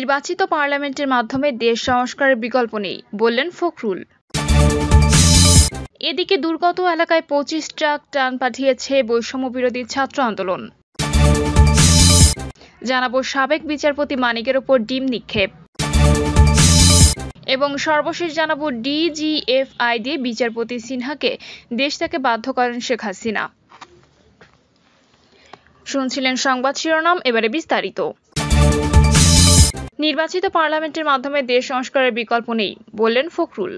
নির্বাচিত পার্লামেন্টের মাধ্যমে দেশ সংস্কারের বিকল্প নেই, বললেন ফখরুল। এদিকে দুর্গত এলাকায় ২৫ ট্রাক ত্রাণ পাঠিয়েছে বৈষম্য বিরোধী ছাত্র আন্দোলন। জানাবো সাবেক বিচারপতি মানিকের ওপর ডিম নিক্ষেপ। এবং সর্বশেষ জানাবো ডিজিএফআই দিয়ে বিচারপতি সিনহাকে দেশ থেকে বাধ্য করেন শেখ হাসিনা। শুনছিলেন সংবাদ শিরোনাম, এবারে বিস্তারিত। নির্বাচিত পার্লামেন্টের মাধ্যমে দেশ সংস্কারের বিকল্প নেই, বললেন ফখরুল।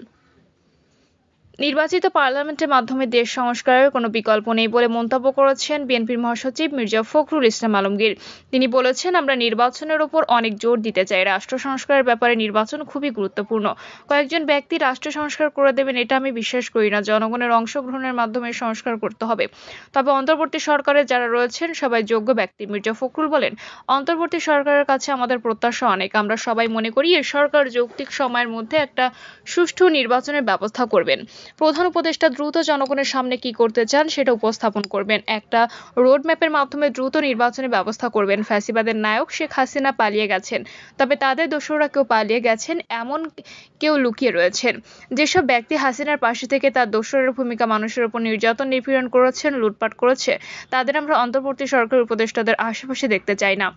নির্বাচিত পার্লামেন্টের মাধ্যমে দেশ সংস্কারের কোনো বিকল্প নেই বলে মন্তব্য করেছেন বিএনপির মহাসচিব মির্জা ফখরুল ইসলাম আলমগীর। তিনি বলেছেন, আমরা নির্বাচনের ওপর অনেক জোর দিতে চাই। রাষ্ট্র সংস্কারের ব্যাপারে নির্বাচন খুবই গুরুত্বপূর্ণ। কয়েকজন ব্যক্তি রাষ্ট্র সংস্কার করে দেবেন এটা আমি বিশ্বাস করি না। জনগণের অংশগ্রহণের মাধ্যমে সংস্কার করতে হবে। তবে অন্তর্বর্তী সরকারে যারা রয়েছেন সবাই যোগ্য ব্যক্তি। মির্জা ফখরুল বলেন, অন্তর্বর্তী সরকারের কাছে আমাদের প্রত্যাশা অনেক। আমরা সবাই মনে করি এই সরকার যৌক্তিক সময়ের মধ্যে একটা সুষ্ঠু নির্বাচনের ব্যবস্থা করবেন। প্রধান উপদেষ্টা দ্রুত জনগণের সামনে কি করতে চান সেটা উপস্থাপন করবেন। একটা রোডম্যাপের মাধ্যমে দ্রুত নির্বাচনের ব্যবস্থা করবেন। ফ্যাসিবাদের নায়ক শেখ হাসিনা পালিয়ে গেছেন, তবে তাদের দোসররা কেউ পালিয়ে গেছেন, এমন কেউ লুকিয়ে রয়েছেন। যেসব ব্যক্তি হাসিনার পাশে থেকে তার দোসরের ভূমিকা, মানুষের উপর নির্যাতন নিপীড়ন করেছেন, লুটপাট করেছে, তাদের আমরা অন্তর্বর্তী সরকারের উপদেষ্টাদের আশেপাশে দেখতে চাই না।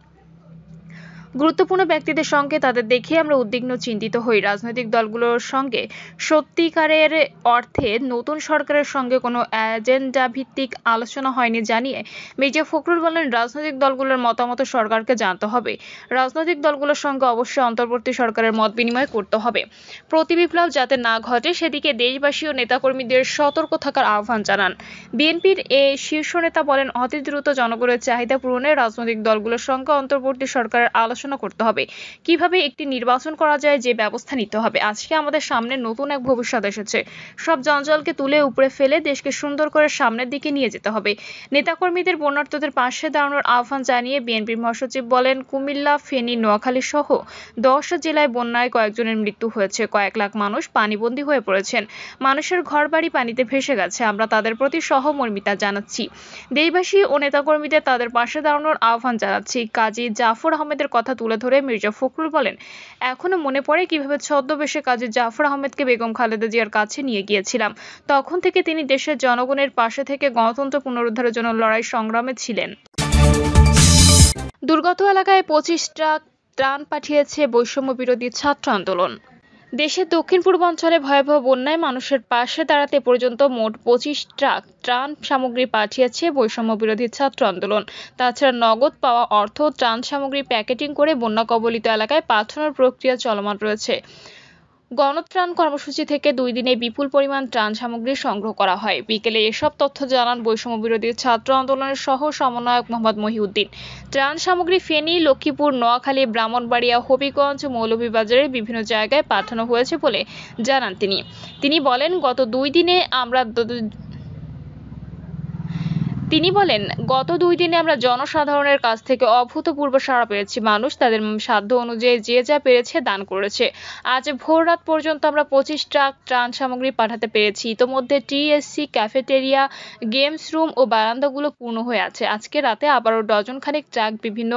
গুরুত্বপূর্ণ ব্যক্তিদের সঙ্গে তাদের দেখে আমরা উদ্বিগ্ন, চিন্তিত হই। রাজনৈতিক দলগুলোর সঙ্গে সত্যিকারের অর্থে নতুন সরকারের সঙ্গে কোনো এজেন্ডা ভিত্তিক আলোচনা হয়নি জানিয়ে মির্জা ফখরুল বলেন, রাজনৈতিক দলগুলোর মতামত সরকারকে জানতে হবে। রাজনৈতিক দলগুলোর সঙ্গে অবশ্যই অন্তর্বর্তী সরকারের মত বিনিময় করতে হবে। প্রতিবিপ্লব যাতে না ঘটে সেদিকে দেশবাসী ও নেতাকর্মীদের সতর্ক থাকার আহ্বান জানান। বিএনপির এই শীর্ষ নেতা বলেন, অতি দ্রুত জনগণের চাহিদা পূরণে রাজনৈতিক দলগুলোর সঙ্গে অন্তর্বর্তী সরকারের আলোচনা করতে হবে। কিভাবে একটি নির্বাচন করা যায়, যে ব্যবস্থা নিতে হবে। আজকে আমাদের সামনে নতুন এক ভবিষ্যৎ এসেছে। সব জঞ্জালকে তুলে উপরে ফেলে দেশকে সুন্দর করে সামনের দিকে নিয়ে যেতে হবে। নেতাকর্মীদের বন্যার্তদের পাশে দাঁড়ানোর আহ্বান জানিয়ে বিএনপির মহাসচিব বলেন, কুমিল্লা, ফেনী, নোয়াখালী সহ 10 জেলায় বন্যায় কয়েকজনের মৃত্যু হয়েছে। কয়েক লাখ মানুষ পানিবন্দী হয়ে পড়েছেন। মানুষের ঘরবাড়ি পানিতে ভেসে গেছে। আমরা তাদের প্রতি সহমর্মিতা জানাচ্ছি। দেশবাসী ও নেতাকর্মীদের তাদের পাশে দাঁড়ানোর আহ্বান জানাচ্ছি। কাজী জাফর আহমেদের কথা তুলে ধরে মির্জা ফখরুল বলেন, এখনো মনে পড়ে কিভাবে ছদ্মবেশে কাজী জাফর আহমেদকে বেগম খালেদা জিয়ার কাছে নিয়ে গিয়েছিলাম। তখন থেকে তিনি দেশের জনগণের পাশে থেকে গণতন্ত্র পুনরুদ্ধারের জন্য লড়াই সংগ্রামে ছিলেন। দুর্গত এলাকায় ২৫ ট্রাক ত্রাণ পাঠিয়েছে বৈষম্য বিরোধী ছাত্র আন্দোলন। দেশের দক্ষিণ পূর্বাঞ্চলে ভয়াবহ বন্যায় মানুষের পাশে দাঁড়াতে পর্যন্ত মোট ২৫ ট্রাক ত্রাণ সামগ্রী পাঠিয়েছে বৈষম্য বিরোধী ছাত্র আন্দোলন। তাছাড়া নগদ পাওয়া অর্থ ত্রাণ সামগ্রী প্যাকেটিং করে বন্যা কবলিত এলাকায় পাঠানোর প্রক্রিয়া চলমান রয়েছে। গণত্রাণ কর্মসূচি থেকে 2 দিনে বিপুল পরিমাণ ত্রাণ সামগ্রী সংগ্রহ করা হয়। বিকেলে এসব তথ্য জানান বৈষম্য বিরোধী ছাত্র আন্দোলনের সহ সমন্বয়ক মোহাম্মদ মহিউদ্দিন। ত্রাণ সামগ্রী ফেনী, লক্ষ্মীপুর, নোয়াখালী, ব্রাহ্মণবাড়িয়া, হবিগঞ্জ, মৌলভীবাজারের বিভিন্ন জায়গায় পাঠানো হয়েছে বলে জানান তিনি। তিনি বলেন গত দুই দিনে আমরা জনসাধারণের কাছ থেকে অভূতপূর্ব সাড়া পেয়েছি। মানুষ তাদের সাধ্য অনুযায়ী যে যা পেরেছে দান করেছে। আজ ভোর রাত পর্যন্ত আমরা ২৫ ট্রাক ত্রাণ সামগ্রী পাঠাতে পেরেছি। ইতোমধ্যে টিএসসি, ক্যাফেটেরিয়া, গেমস রুম ও বারান্দাগুলো পূর্ণ হয়ে আছে। আজকে রাতে আবারও ডজনখানেক ট্রাক বিভিন্ন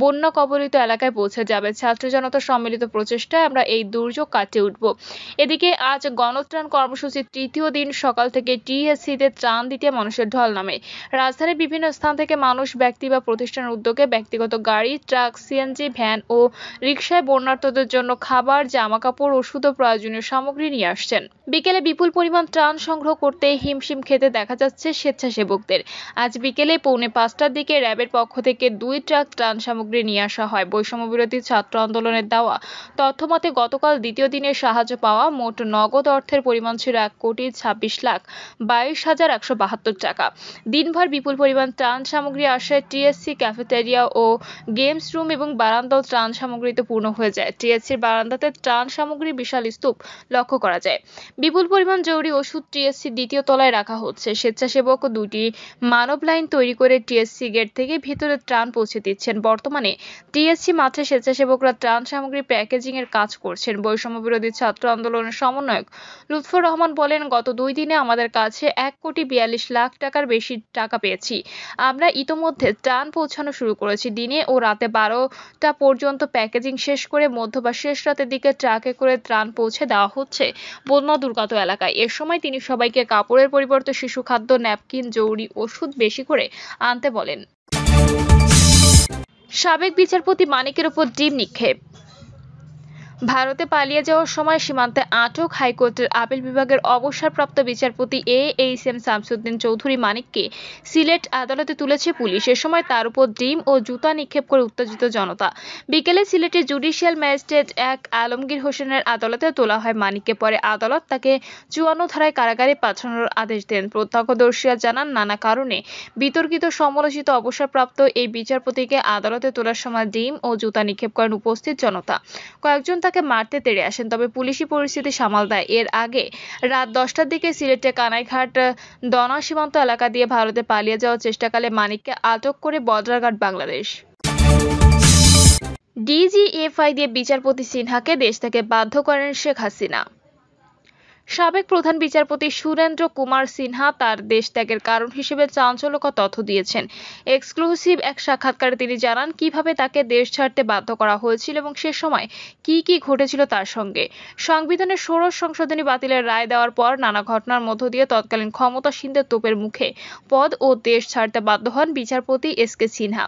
বন্যা কবলিত এলাকায় পৌঁছে যাবে। ছাত্র জনতার সম্মিলিত প্রচেষ্টায় আমরা এই দুর্যোগ কাটিয়ে উঠব। এদিকে আজ গণত্রাণ কর্মসূচির ৩য় দিন সকাল থেকে টিএসসিতে ত্রাণ দিতে মানুষের ঢল নামে। রাজধানীর বিভিন্ন স্থান থেকে মানুষ, ব্যক্তি বা প্রতিষ্ঠানের উদ্যোগে ব্যক্তিগত গাড়ি, ট্রাক, সিএনজি, ভ্যান ও রিকশায় বন্যার্তদের জন্য খাবার, জামাকাপড়, ওষুধ ও প্রয়োজনীয় সামগ্রী নিয়ে আসছেন। বিকেলে বিপুল পরিমাণ ত্রাণ সংগ্রহ করতে হিমশিম খেতে দেখা যাচ্ছে স্বেচ্ছাসেবকদের। আজ বিকেলে পৌনে 5টার দিকে র্যাবের পক্ষ থেকে 2 ট্রাক ত্রাণ সামগ্রী নিয়ে আসা হয়। বৈষম্য বিরোধী ছাত্র আন্দোলনের দেওয়া তথ্যমতে গতকাল দ্বিতীয় দিনে সাহায্য পাওয়া মোট নগদ অর্থের পরিমাণ ছিল 1,26,22,172 টাকা। দিনভর বিপুল পরিমাণ ত্রাণ সামগ্রী আসে। টিএসসি, ক্যাফেটেরিয়া ও গেমস রুম এবং বারান্দাও ত্রাণ সামগ্রীতে পূর্ণ হয়ে যায়। টিএসসির বারান্দাতে ত্রাণ সামগ্রী বিশাল স্তূপ লক্ষ্য করা যায়। বিপুল পরিমাণ জরুরি ওষুধ টিএসসি 2য় তলায় রাখা হচ্ছে। স্বেচ্ছাসেবক ও 2টি মানব লাইন তৈরি করে টিএসসি গেট থেকে ভিতরে ত্রাণ পৌঁছে দিচ্ছেন। বর্তমানে টিএসসি মাঠে স্বেচ্ছাসেবকরা ত্রাণ সামগ্রী প্যাকেজিং এর কাজ করছেন। বৈষম্য বিরোধী ছাত্র আন্দোলনের সমন্বয়ক লুৎফর রহমান বলেন, গত 2 দিনে আমাদের কাছে 1,42,00,000 টাকার বেশি টাকা টাকা পেয়েছি। আমরা ইতোমধ্যে ত্রাণ পৌঁছানো শুরু করেছি। দিনে ও রাতে 12টা পর্যন্ত প্যাকেজিং শেষ করে মধ্য বা শেষ রাতের দিকে ট্রাকে করে ত্রাণ পৌঁছে দেওয়া হচ্ছে বন্যা দুর্গত এলাকায়। এ সময় তিনি সবাইকে কাপড়ের পরিবর্তে শিশু খাদ্য, ন্যাপকিন, জরুরি ওষুধ বেশি করে আনতে বলেন। সাবেক বিচারপতি মানিকের উপর ডিম নিক্ষেপ। ভারতে পালিয়ে যাওয়ার সময় সীমান্তে আটক হাইকোর্টের আপিল বিভাগের অবসরপ্রাপ্ত বিচারপতি এএইচএম শামসুদ্দিন চৌধুরী মানিককে সিলেট আদালতে তুলেছে পুলিশ। এ সময় তার উপর ডিম ও জুতা নিক্ষেপ করে উত্তেজিত জনতা। বিকেলে সিলেটের জুডিশিয়াল ম্যাজিস্ট্রেট এক আলমগীর হোসেনের আদালতে তোলা হয় মানিককে। পরে আদালত তাকে 54 ধারায় কারাগারে পাঠানোর আদেশ দেন। প্রত্যক্ষদর্শীরা জানান, নানা কারণে বিতর্কিত সমালোচিত অবসরপ্রাপ্ত এই বিচারপতিকে আদালতে তোলার সময় ডিম ও জুতা নিক্ষেপ করেন উপস্থিত জনতা। কয়েকজন তাকে মারতে তেড়ে আসেন, তবে পুলিশি পরিস্থিতি সামাল দেয়। এর আগে রাত 10টার দিকে সিলেটের কানাইঘাট দনা সীমান্ত এলাকা দিয়ে ভারতে পালিয়ে যাওয়ার চেষ্টাকালে মানিককে আটক করে বর্ডারগার্ড বাংলাদেশ। ডিজিএফআই দিয়ে বিচারপতি সিনহাকে দেশ থেকে বাধ্য করেন শেখ হাসিনা। সাবেক প্রধান বিচারপতি সুরেন্দ্র কুমার সিনহা তার দেশ ত্যাগের কারণ হিসেবে চাঞ্চল্যকর তথ্য দিয়েছেন। এক্সক্লুসিভ এক সাক্ষাৎকারে তিনি জানান কিভাবে তাকে দেশ ছাড়তে বাধ্য করা হয়েছিল এবং সে সময় কি কি ঘটেছিল তার সঙ্গে। সংবিধানের 16 সংশোধনী বাতিলের রায় দেওয়ার পর নানা ঘটনার মধ্য দিয়ে তৎকালীন ক্ষমতাসীনদের তোপের মুখে পদ ও দেশ ছাড়তে বাধ্য হন বিচারপতি এস কে সিনহা।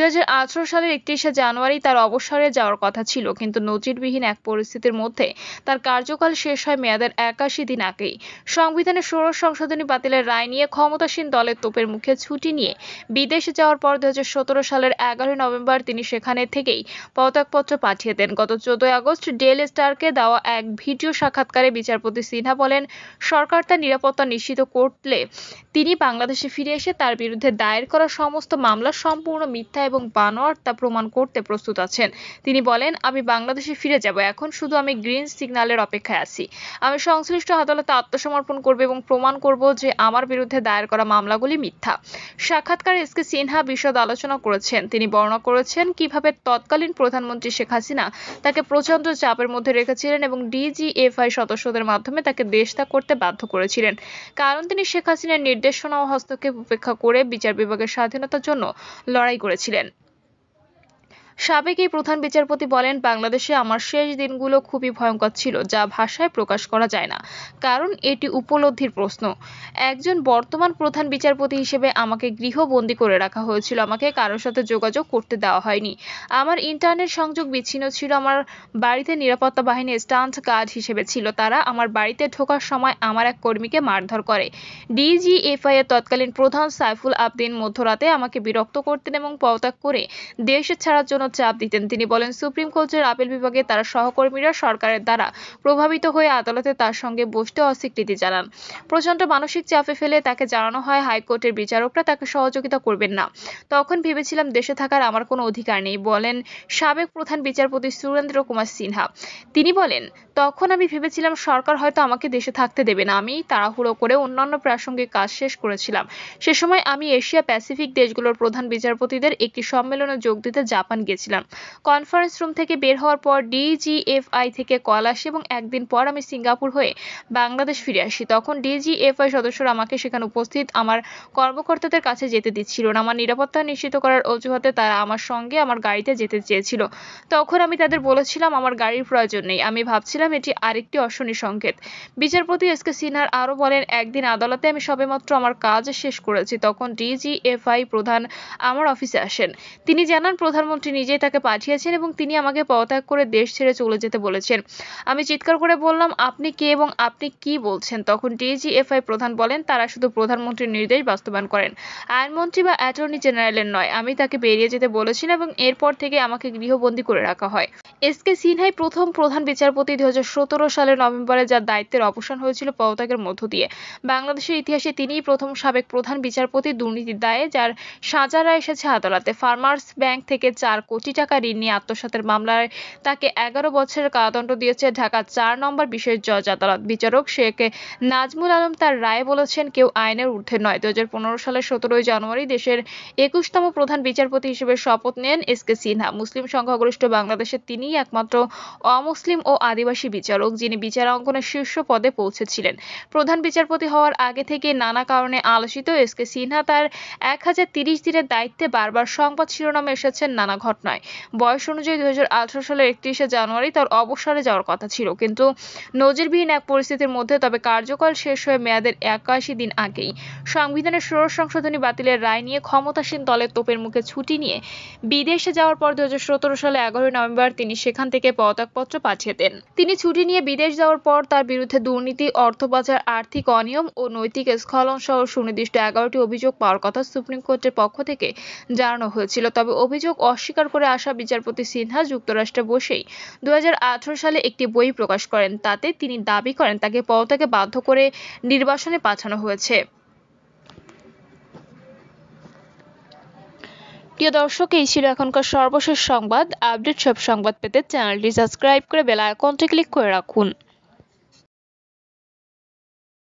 2018 সালের 31 জানুয়ারি তার অবসরে যাওয়ার কথা ছিল, কিন্তু নজিরবিহীন এক পরিস্থিতির মধ্যে তার কার্যকাল শেষ হয় মেয়াদের 81 দিন আগেই। সংবিধানের 16 সংশোধনী বাতিলের রায় নিয়ে ক্ষমতাসীন দলের তোপের মুখে ছুটি নিয়ে বিদেশে যাওয়ার পর 2017 সালের 11 নভেম্বর তিনি সেখানে থেকেই পদত্যাগপত্র পাঠিয়ে দেন। গত 14 আগস্ট ডেল স্টারকে দেওয়া এক ভিডিও সাক্ষাৎকারে বিচারপতি সিনহা বলেন, সরকার তার নিরাপত্তা নিশ্চিত করলে তিনি বাংলাদেশে ফিরে এসে তার বিরুদ্ধে দায়ের করা সমস্ত মামলা সম্পূর্ণ মিথ্যা এবং বানোয়াট তা প্রমাণ করতে প্রস্তুত আছেন। তিনি বলেন, আমি বাংলাদেশে ফিরে যাব, এখন শুধু আমি গ্রিন সিগন্যালের অপেক্ষায় আছি। আমি সংশ্লিষ্ট আদালতে আত্মসমর্পণ করবে এবং প্রমাণ করব যে আমার বিরুদ্ধে দায়ের করা মামলাগুলি মিথ্যা। সাক্ষাৎকারে এস কে সিনহা বিশদ আলোচনা করেছেন। তিনি বর্ণনা করেছেন কিভাবে তৎকালীন প্রধানমন্ত্রী শেখ হাসিনা তাকে প্রচন্ড চাপের মধ্যে রেখেছিলেন এবং ডিজিএফআই সদস্যদের মাধ্যমে তাকে দেশ ত্যাগ করতে বাধ্য করেছিলেন, কারণ তিনি শেখ হাসিনার নির্দেশনা ও হস্তক্ষেপ উপেক্ষা করে বিচার বিভাগের স্বাধীনতার জন্য লড়াই করেছিলেন। সাবেক এই প্রধান বিচারপতি বলেন, বাংলাদেশে আমার শেষ দিনগুলো খুবই ভয়ঙ্কর ছিল, যা ভাষায় প্রকাশ করা যায় না, কারণ এটি উপলব্ধির প্রশ্ন। একজন বর্তমান প্রধান বিচারপতি হিসেবে আমাকে গৃহবন্দী করে রাখা হয়েছিল। আমাকে কারোর সাথে যোগাযোগ করতে দেওয়া হয়নি, আমার ইন্টারনেট সংযোগ বিচ্ছিন্ন ছিল। আমার বাড়িতে নিরাপত্তা বাহিনী স্টান্ট গার্ড হিসেবে ছিল। তারা আমার বাড়িতে ঢোকার সময় আমার এক কর্মীকে মারধর করে। ডিজিএফআই এর তৎকালীন প্রধান সাইফুল আবদিন মধ্যরাতে আমাকে বিরক্ত করতেন এবং পদত্যাগ করে দেশ ছাড়ার জন্য চাপ দিতেন। তিনি বলেন, সুপ্রিম কোর্টের আপিল বিভাগে তারা সহকর্মীরা সরকারের দ্বারা প্রভাবিত হয়ে আদালতে তার সঙ্গে বসতে অস্বীকৃতি জানান। প্রচন্ড মানসিক চাপে ফেলে তাকে জানানো হয় হাইকোর্টের বিচারকরা তাকে সহযোগিতা করবেন না। তখন ভেবেছিলাম দেশে থাকার আমার কোনো অধিকার নেই, বলেন সাবেক প্রধান বিচারপতি সুরেন্দ্র কুমার সিনহা। তিনি বলেন, তখন আমি ভেবেছিলাম সরকার হয়তো আমাকে দেশে থাকতে দেবে না। আমি তাড়াহুড়ো করে অন্যান্য প্রাসঙ্গিক কাজ শেষ করেছিলাম। সে সময় আমি এশিয়া প্যাসিফিক দেশগুলোর প্রধান বিচারপতিদের একটি সম্মেলনে যোগ দিতে জাপান গেছি। কনফারেন্স রুম থেকে বের হওয়ার পর ডিজিএফআই থেকে কল আসে এবং একদিন পর আমি সিঙ্গাপুর হয়ে বাংলাদেশ ফিরে আসি। তখন ডিজিএফআই সদস্যরা আমাকে সেখানে উপস্থিত আমার কর্মকর্তাদের কাছে যেতে দিচ্ছিল না। আমার নিরাপত্তা নিশ্চিত করার অজুহাতে তারা আমার সঙ্গে আমার গাড়িতে যেতে চেয়েছিল। তখন আমি তাদের বলেছিলাম আমার গাড়ির প্রয়োজন নেই। আমি ভাবছিলাম এটি আরেকটি অশনি সংকেত। বিচারপতি এস কে সিনহার আরও বলেন, একদিন আদালতে আমি সবেমাত্র আমার কাজ শেষ করেছি, তখন ডিজিএফআই প্রধান আমার অফিসে আসেন। তিনি জানান প্রধানমন্ত্রী নিজেই তাকে পাঠিয়েছেন এবং তিনি আমাকে পদত্যাগ করে দেশ ছেড়ে চলে যেতে বলেছেন। আমি চিৎকার করে বললাম, আপনি কে এবং আপনি কি বলছেন? তখন ডিজিএফআই প্রধান বলেন, তারা শুধু প্রধানমন্ত্রীর নির্দেশ বাস্তবায়ন করেন, আইনমন্ত্রী বা অ্যাটর্নি জেনারেলের নয়। আমি তাকে বেরিয়ে যেতে বলেছিলাম এবং এরপর থেকে আমাকে গৃহবন্দী করে রাখা হয়। এস কে সিনহাই প্রথম প্রধান বিচারপতি 2017 সালের নভেম্বরে, যার দায়িত্বের অবসান হয়েছিল পদত্যাগের মধ্য দিয়ে। বাংলাদেশের ইতিহাসে তিনিই প্রথম সাবেক প্রধান বিচারপতি দুর্নীতির দায়ে, যার সাজা রায় এসেছে আদালতে। ফার্মার্স ব্যাংক থেকে 4 কোটি টাকা ঋণ নিয়ে আত্মসাতের মামলায় তাকে 11 বছরের কারাদণ্ড দিয়েছে ঢাকা 4 নম্বর বিশেষ জজ আদালত। বিচারক শেখ নাজমুল আলম তার রায়ে বলেছেন, কেউ আইনের ঊর্ধ্বে নয়। 2015 সালের 17 জানুয়ারি দেশের 21তম প্রধান বিচারপতি হিসেবে শপথ নেন এস কে সিনহা। মুসলিম সংখ্যাগরিষ্ঠ বাংলাদেশে তিনি একমাত্র অমুসলিম ও আদিবাসী বিচারক যিনি বিচারাঙ্গনের শীর্ষ পদে পৌঁছেছিলেন। প্রধান বিচারপতি হওয়ার আগে থেকে নানা কারণে আলোচিত এস কে সিনহা তার 1030 দিনের দায়িত্বে বারবার সংবাদ শিরোনামে এসেছেন নানা ঘটনায়। বয়স অনুযায়ী 2018 সালের 31শে জানুয়ারি তার অবসরে যাওয়ার কথা ছিল, কিন্তু নজিরবিহীন এক পরিস্থিতির মধ্যে তবে কার্যকাল শেষ হয়ে মেয়াদের 81 দিন আগেই সংবিধানের 16 সংশোধনী বাতিলের রায় নিয়ে ক্ষমতাসীন দলের তোপের মুখে ছুটি নিয়ে বিদেশে যাওয়ার পর 2017 সালে 11 নভেম্বর তিনি সেখান থেকে পদত্যাগপত্র পাঠিয়ে দেন। তিনি ছুটি নিয়ে বিদেশ যাওয়ার পর তার বিরুদ্ধে দুর্নীতি, অর্থ পাচার, আর্থিক অনিয়ম ও নৈতিক স্খলন সহ সুনির্দিষ্ট 11টি অভিযোগ পাওয়ার কথা সুপ্রিম কোর্টের পক্ষ থেকে জানানো হয়েছিল। তবে অভিযোগ অস্বীকার করে আসা বিচারপতি সিনহা যুক্তরাষ্ট্রে বসেই 2018 সালে একটি বই প্রকাশ করেন। তাতে তিনি দাবি করেন তাকে পদত্যাগে বাধ্য করে নির্বাসনে পাঠানো হয়েছে। প্রিয় দর্শক, এই ছিল এখনকার সর্বশেষ সংবাদ আপডেট। সব সংবাদ পেতে চ্যানেলটি সাবস্ক্রাইব করে বেল আইকনটি ক্লিক করে রাখুন।